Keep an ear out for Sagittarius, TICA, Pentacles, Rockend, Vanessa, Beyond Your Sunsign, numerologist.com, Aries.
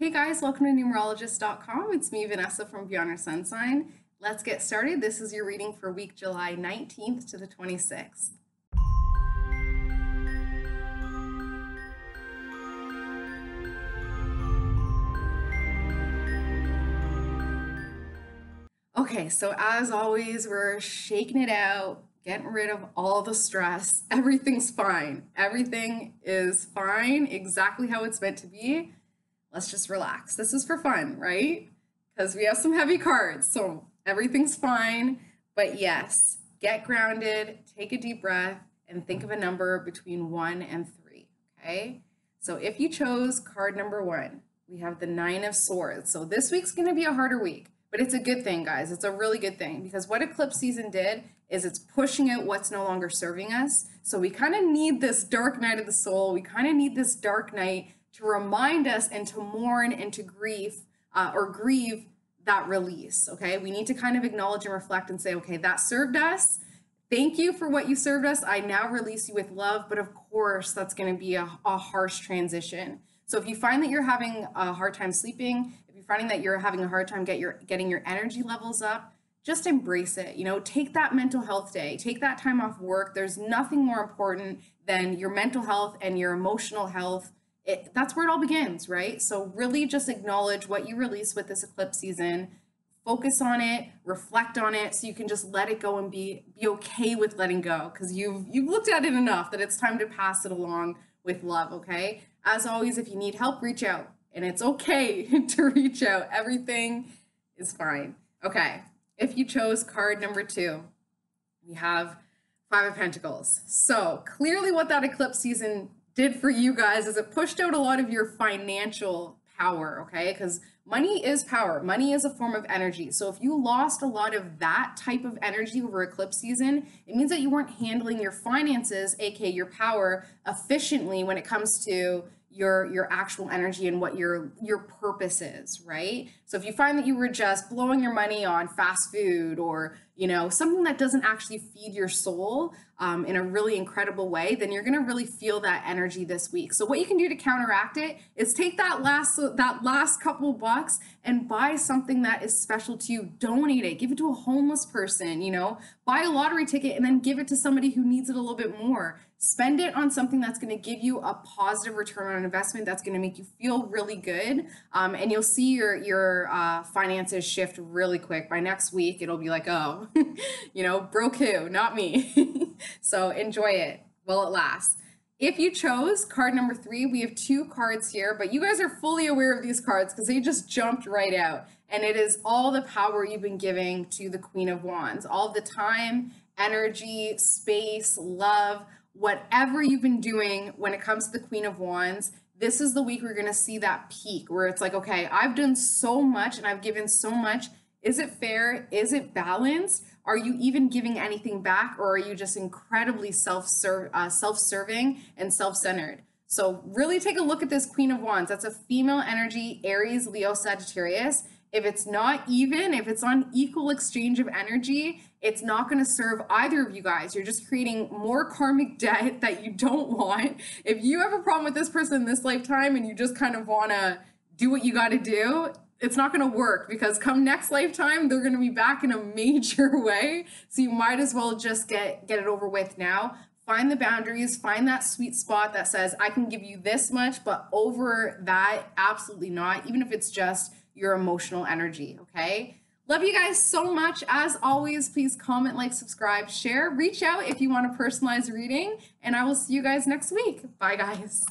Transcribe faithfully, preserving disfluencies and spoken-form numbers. Hey guys, welcome to numerologist dot com. It's me, Vanessa from Beyond Your Sunsign. Let's get started. This is your reading for week July nineteenth to the twenty-sixth. Okay, so as always, we're shaking it out, getting rid of all the stress. Everything's fine. Everything is fine, exactly how it's meant to be. Let's just relax. This is for fun, right? Because we have some heavy cards, so everything's fine. But yes, get grounded, take a deep breath, and think of a number between one and three, okay? So if you chose card number one, we have the Nine of Swords. So this week's gonna be a harder week, but it's a good thing, guys. It's a really good thing, because what eclipse season did is it's pushing out what's no longer serving us. So we kind of need this dark night of the soul. We kind of need this dark night to remind us and to mourn and to grieve uh, or grieve that release, okay? We need to kind of acknowledge and reflect and say, okay, that served us. Thank you for what you served us. I now release you with love, but of course that's gonna be a, a harsh transition. So if you find that you're having a hard time sleeping, if you're finding that you're having a hard time get your, getting your energy levels up, just embrace it, you know, take that mental health day, take that time off work. There's nothing more important than your mental health and your emotional health. It, that's where it all begins, right? So really just acknowledge what you release with this eclipse season, focus on it, reflect on it, so you can just let it go and be be okay with letting go, because you've, you've looked at it enough that it's time to pass it along with love, okay? As always, if you need help, reach out, and it's okay to reach out. Everything is fine. Okay, if you chose card number two, we have Five of Pentacles. So clearly what that eclipse season did for you guys is it pushed out a lot of your financial power, okay? Because money is power. Money is a form of energy. So if you lost a lot of that type of energy over eclipse season, it means that you weren't handling your finances, aka your power, efficiently when it comes to your your actual energy and what your your purpose is, right? So if you find that you were just blowing your money on fast food or, you know, something that doesn't actually feed your soul um, in a really incredible way, then you're gonna really feel that energy this week. So what you can do to counteract it is take that last that last couple bucks and buy something that is special to you. Donate it, give it to a homeless person, you know, buy a lottery ticket and then give it to somebody who needs it a little bit more. Spend it on something that's gonna give you a positive return on investment, that's gonna make you feel really good. Um, and you'll see your, your uh, finances shift really quick. By next week, it'll be like, oh, you know, broke who? Not me. So enjoy it while it lasts. If you chose card number three, we have two cards here, but you guys are fully aware of these cards because they just jumped right out. And it is all the power you've been giving to the Queen of Wands. All the time, energy, space, love, whatever you've been doing when it comes to the Queen of Wands, this is the week we're going to see that peak where it's like, okay, I've done so much and I've given so much. Is it fair? Is it balanced? Are you even giving anything back, or are you just incredibly self-serve, uh, self-serving and self-centered? So really take a look at this Queen of Wands. That's a female energy, Aries, Leo, Sagittarius. If it's not even, if it's on equal exchange of energy, it's not going to serve either of you guys. You're just creating more karmic debt that you don't want. If you have a problem with this person this lifetime and you just kind of want to do what you got to do, it's not going to work, because come next lifetime, they're going to be back in a major way. So you might as well just get, get it over with now. Find the boundaries, find that sweet spot that says, I can give you this much, but over that, absolutely not. Even if it's just your emotional energy, okay? Love you guys so much. As always, please comment, like, subscribe, share, reach out if you want a personalized reading, and I will see you guys next week. Bye, guys.